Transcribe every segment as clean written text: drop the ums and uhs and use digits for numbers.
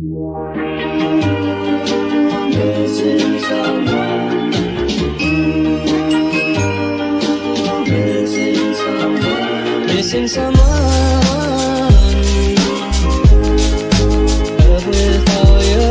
Missing someone with all your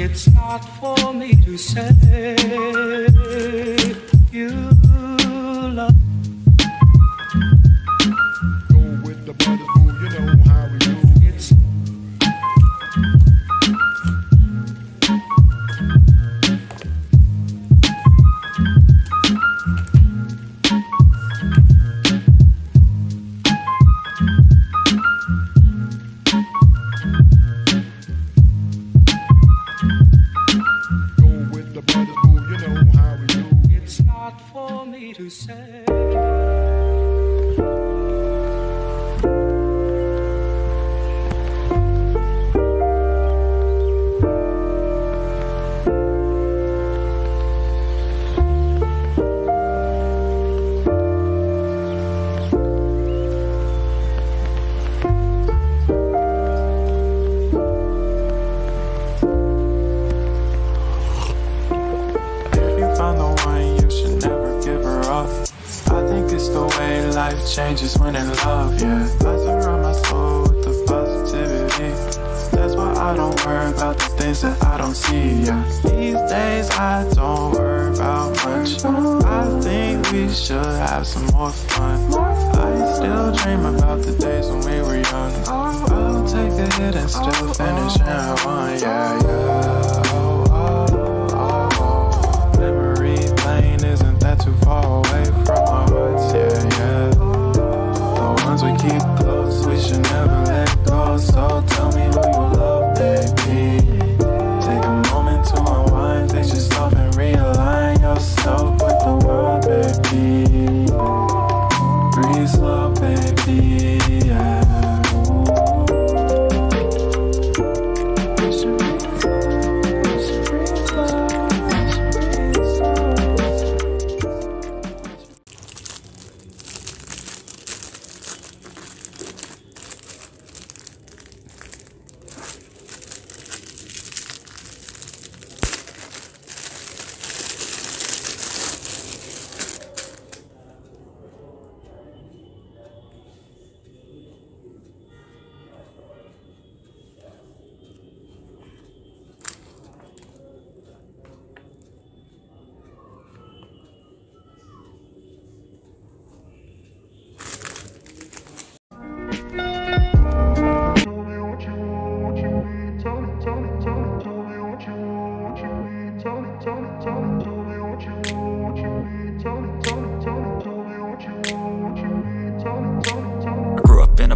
it's not for me to say you love. Go with the brothers, boo, you know how we do. It's for me to say. Changes when in love, yeah. I surround my soul with the positivity. That's why I don't worry about the things that I don't see, yeah. These days I don't worry about much. I think we should have some more fun. I still dream about the days when we were young. I'll take a hit and still finish and run, yeah, yeah. Oh, oh, oh, oh. Memory lane isn't that too far away from our hearts, yeah, yeah. We keep close, we should never let go. So tell me who you love, baby. Take a moment to unwind, fix yourself and realign yourself with the world, baby. Breathe slow, baby, yeah.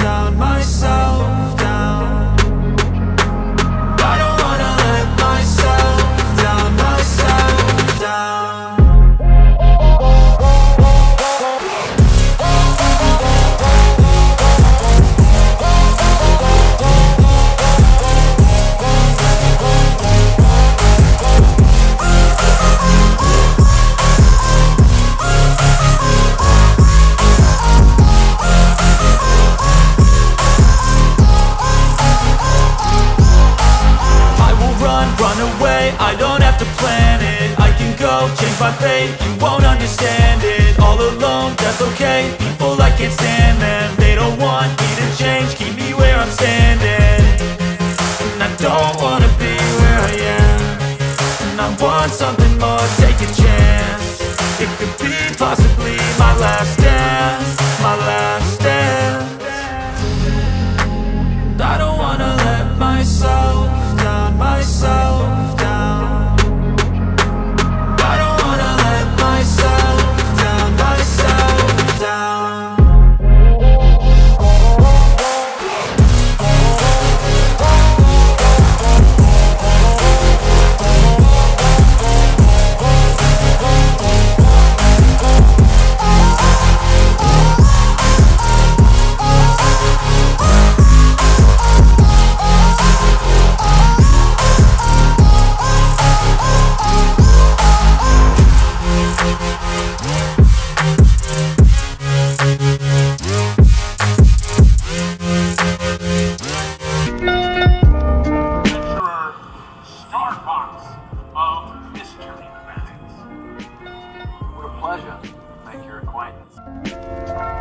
down, myself down. I don't wanna let myself down my fate, you won't understand it. All alone, that's okay. People, I can't stand them. They don't want me to change, keep me where I'm standing. And I don't wanna be where I am. And I want something more, take a chance. It could be possibly my last dance, my last dance. I don't wanna let myself down, myself down. pleasure to make your acquaintance.